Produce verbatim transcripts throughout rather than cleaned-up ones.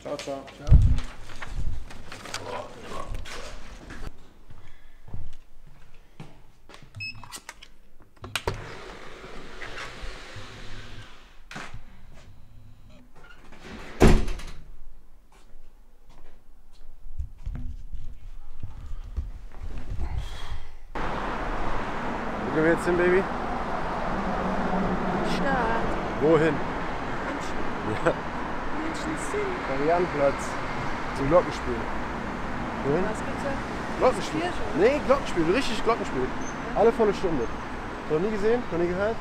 Ciao, ciao. Ciao. Wo gehen wir jetzt hin, Baby? Stadt. Wohin? München. Ja. München City. Marienplatz. Zum Glockenspiel. Wohin? Was gibt's da? Glockenspiel? Nee, Glockenspiel. Richtig Glockenspiel. Ja. Alle volle Stunde. Noch nie gesehen? Noch nie gehört?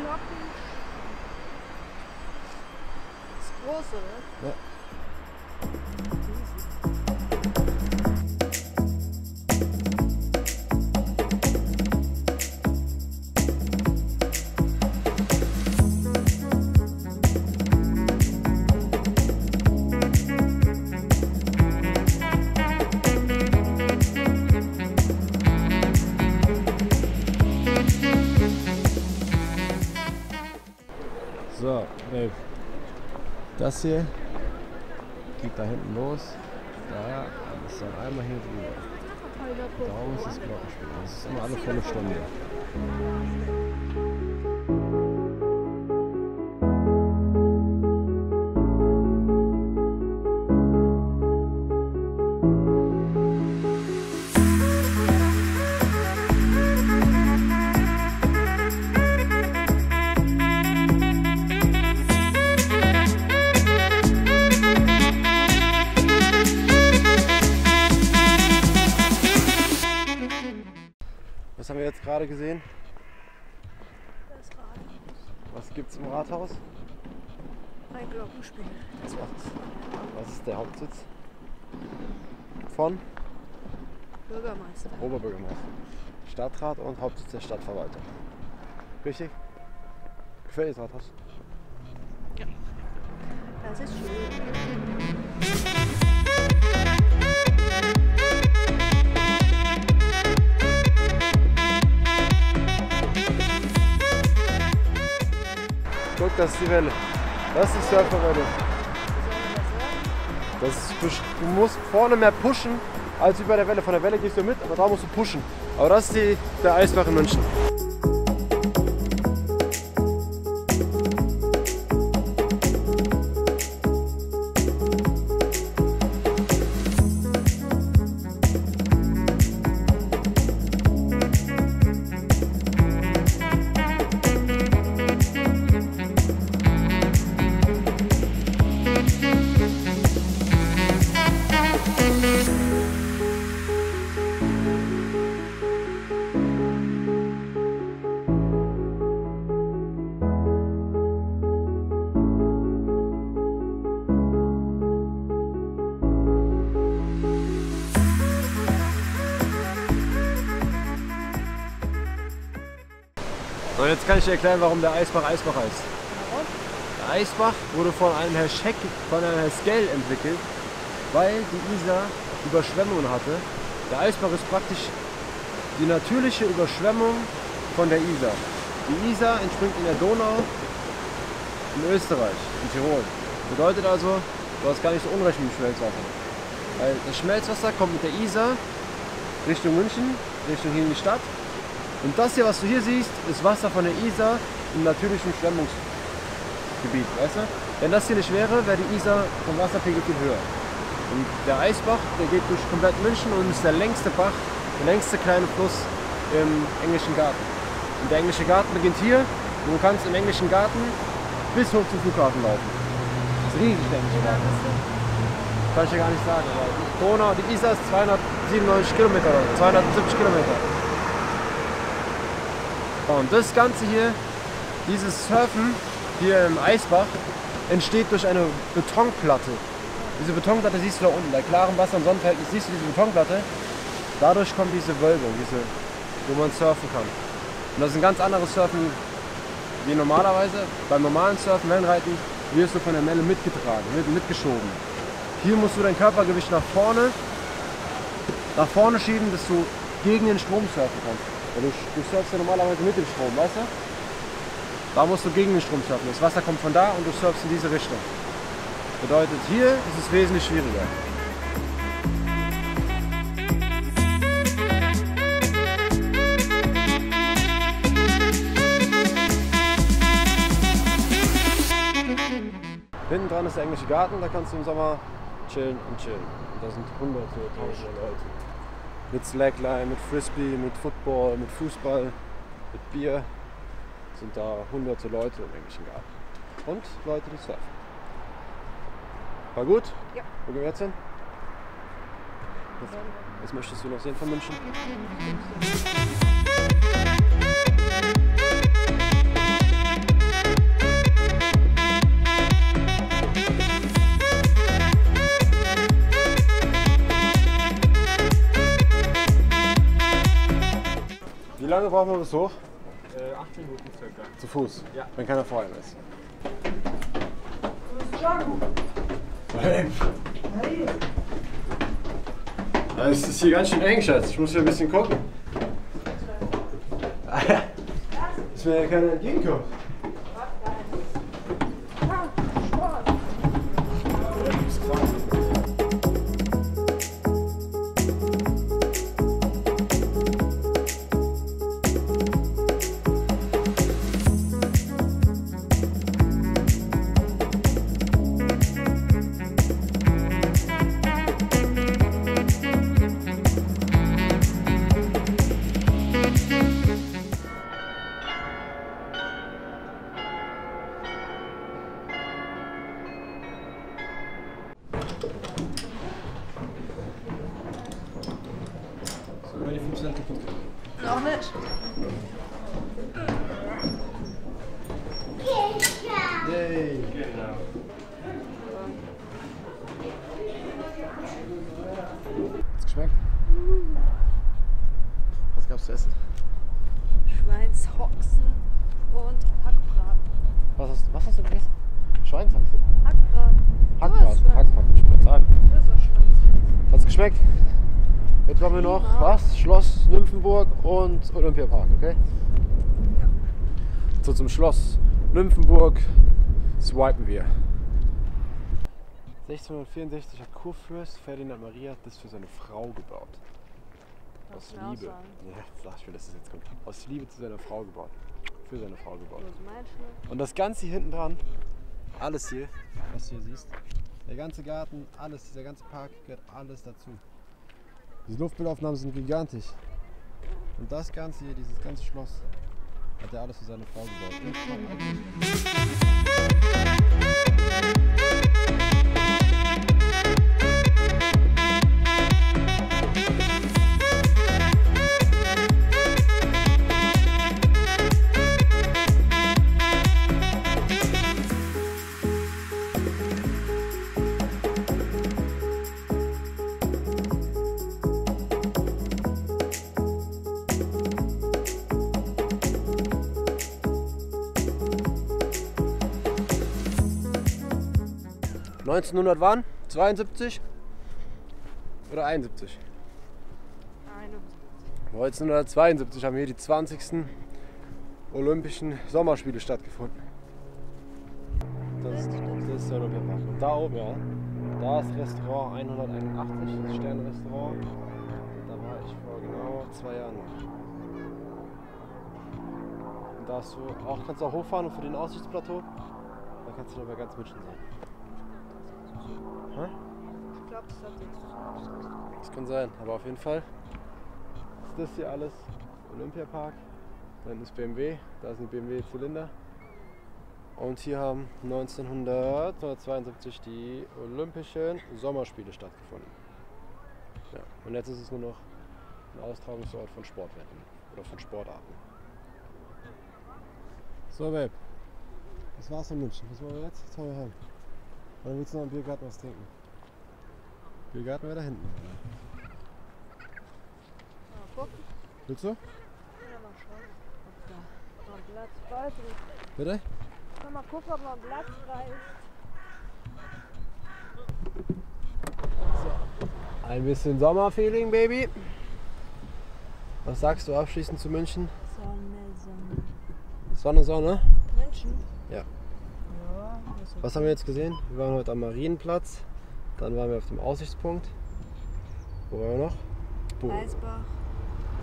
Glockenspiel. Ist groß, oder? Ja. So, das hier geht da hinten los. Da ist dann einmal hier drüber. Darum ist das Glockenspiel. Das ist immer alle volle Stunde. Was haben wir jetzt gerade gesehen? Das Rathaus. Was gibt's im Rathaus? Ein Glockenspiel. Das war's. Was ist der Hauptsitz? Von? Bürgermeister. Oberbürgermeister. Stadtrat und Hauptsitz der Stadtverwaltung. Richtig? Gefällt dir das Rathaus? Ja. Das ist schön. Guck, das ist die Welle. Das ist die Surferwelle. Das ist, du musst vorne mehr pushen als über der Welle. Von der Welle gehst du mit, aber da musst du pushen. Aber das ist die, der Eisbach in München. So, jetzt kann ich dir erklären, warum der Eisbach Eisbach heißt. Warum? Der Eisbach wurde von einem Herrn Scheck, von einem Herrn Sckell entwickelt, weil die Isar Überschwemmungen hatte. Der Eisbach ist praktisch die natürliche Überschwemmung von der Isar. Die Isar entspringt in der Donau in Österreich, in Tirol. Bedeutet also, du hast gar nicht so Unrecht mit dem Schmelzwasser. Weil das Schmelzwasser kommt mit der Isar Richtung München, Richtung hier in die Stadt. Und das hier, was du hier siehst, ist Wasser von der Isar im natürlichen Schwemmungsgebiet, weißt du? Wenn das hier nicht wäre, wäre die Isar vom Wasserpegel viel höher. Und der Eisbach, der geht durch komplett München und ist der längste Bach, der längste kleine Fluss im Englischen Garten. Und der Englische Garten beginnt hier und du kannst im Englischen Garten bis hoch zum Flughafen laufen. Das ist riesig, der Englische Garten. Das kann ich dir gar nicht sagen. Aber die Donau, die Isar ist zweihundertsiebenundneunzig Kilometer, zweihundertsiebzig Kilometer. Und das Ganze hier, dieses Surfen hier im Eisbach, entsteht durch eine Betonplatte. Diese Betonplatte siehst du da unten, bei klarem Wasser und Sonnenverhältnis siehst du diese Betonplatte. Dadurch kommt diese Wölbung, diese, wo man surfen kann. Und das ist ein ganz anderes Surfen wie normalerweise. Beim normalen Surfen, Wellenreiten, wirst du von der Welle mitgetragen, mit, mitgeschoben. Hier musst du dein Körpergewicht nach vorne, nach vorne schieben, dass du gegen den Strom surfen kannst. Du, du surfst ja normalerweise mit dem Strom, weißt du? Da musst du gegen den Strom surfen. Das Wasser kommt von da und du surfst in diese Richtung. Bedeutet, hier ist es wesentlich schwieriger. Hinten dran ist der Englische Garten, da kannst du im Sommer chillen und chillen. Und da sind hunderte, tausende Leute. Mit Slackline, mit Frisbee, mit Football, mit Fußball, mit Bier. Sind da hunderte Leute im Englischen Garten. Und Leute, die surfen. War gut? Ja. Wo gehen wir jetzt hin? Was möchtest du noch sehen von München? Wie lange brauchen wir bis hoch? Äh, acht Minuten circa. Zu Fuß? Ja. Wenn keiner vor einem ist. Hey. Hey. Ja, es ist hier ganz schön eng, Schatz. Ich muss hier ein bisschen gucken. Dass mir ja keiner entgegenkommt. Noch nicht. Yay. Genau. Hat's geschmeckt? Was gab's zu essen? Schweinshaxen und Hackbraten. Was hast, was hast du gegessen? Schweinshaxen? Hackbraten. Hackbraten. Hackbraten. Hackbraten. Das ist auch Schweinshaxen. Hat's geschmeckt? Jetzt machen wir noch, was? Schloss Nymphenburg und Olympiapark, okay? Ja. So, zum Schloss Nymphenburg swipen wir. sechzehnhundertvierundsechzig hat Kurfürst Ferdinand Maria das für seine Frau gebaut. Aus Liebe. Ja, sag ich mir, dass das jetzt kommt. Aus Liebe zu seiner Frau gebaut. Für seine Frau gebaut. Und das Ganze hier hinten dran, alles hier, was du hier siehst, der ganze Garten, alles, dieser ganze Park gehört alles dazu. Diese Luftbildaufnahmen sind gigantisch. Und das Ganze hier, dieses ganze Schloss, hat er alles für seine Frau gebaut. neunzehnhundert waren? zweiundsiebzig? Oder einundsiebzig? neunzehnhundertzweiundsiebzig haben hier die zwanzigsten Olympischen Sommerspiele stattgefunden. Das, das ist der Olympiapark. Und da oben, ja, da ist Restaurant hunderteinundachtzig, das Sternrestaurant. Da war ich vor genau zwei Jahren noch. Und da hast du auch, kannst du auch hochfahren und für den Aussichtsplateau, da kannst du aber ganz München sehen. Hm? Ich glaube, das hat nichts. Das kann sein, aber auf jeden Fall ist das hier alles Olympiapark. Dann ist B M W, da sind die B M W-Zylinder. Und hier haben neunzehnhundertzweiundsiebzig die Olympischen Sommerspiele stattgefunden. Ja. Und jetzt ist es nur noch ein Austragungsort von Sportwetten oder von Sportarten. So, Babe, das war's in München. Was wollen wir jetzt? Jetzt wollen wir heim. Oder willst du noch im Biergarten was trinken? Biergarten wäre da hinten. Mal gucken. Willst du? Ich will mal schauen, ob da noch ein Platz frei ist. Bitte? Ich will mal gucken, ob noch ein Platz frei ist. So. Ein bisschen Sommerfeeling, Baby. Was sagst du abschließend zu München? Sonne, Sonne. Sonne, Sonne? München Action. Ja. Ja, okay. Was haben wir jetzt gesehen? Wir waren heute am Marienplatz, dann waren wir auf dem Aussichtspunkt. Wo waren wir noch? Bo Eisbach.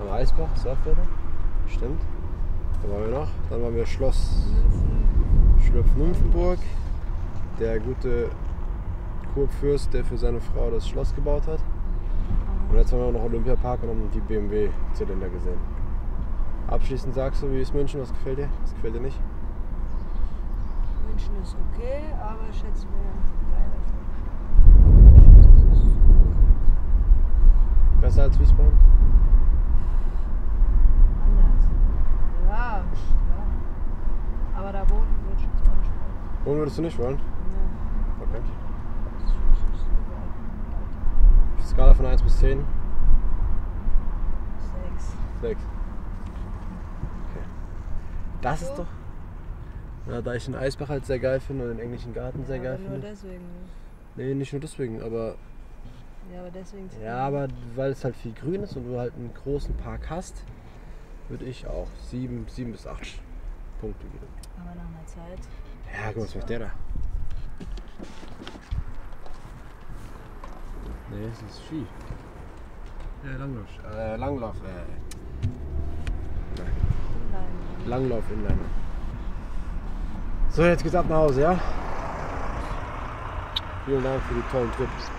Am Eisbach, Surfwürde. Stimmt. Wo waren wir noch? Dann waren wir Schloss Nymphenburg. Der gute Kurfürst, der für seine Frau das Schloss gebaut hat. Und jetzt haben wir auch noch Olympiapark und haben die B M W-Zylinder gesehen. Abschließend sagst du, wie ist München? Was gefällt dir? Was gefällt dir nicht? München ist okay, aber ich schätze mir besser als Wiesbaden? Anders. Ja, klar. Aber da wohnen würde ich jetzt auch nicht wollen. Wohnen würdest du nicht wollen? Nein. Okay. Skala von eins bis zehn? sechs. sechs. Okay. Das so. Ist doch... Na, da ich den Eisbach halt sehr geil finde und den Englischen Garten ja, sehr geil finde. Nur deswegen. Nee, nicht nur deswegen, aber... Ja, aber deswegen... Ja, aber weil es halt viel grün ist und du halt einen großen Park hast, würde ich auch sieben bis acht Punkte geben. Aber nach einer Zeit... Ja, guck mal, was macht der da? Nee, das ist Ski. Ja, Langlauf. Äh, Langlauf, äh. Nein. Langlauf Inliner. So, jetzt geht's ab nach Hause, ja? Vielen Dank für die tollen Tipps.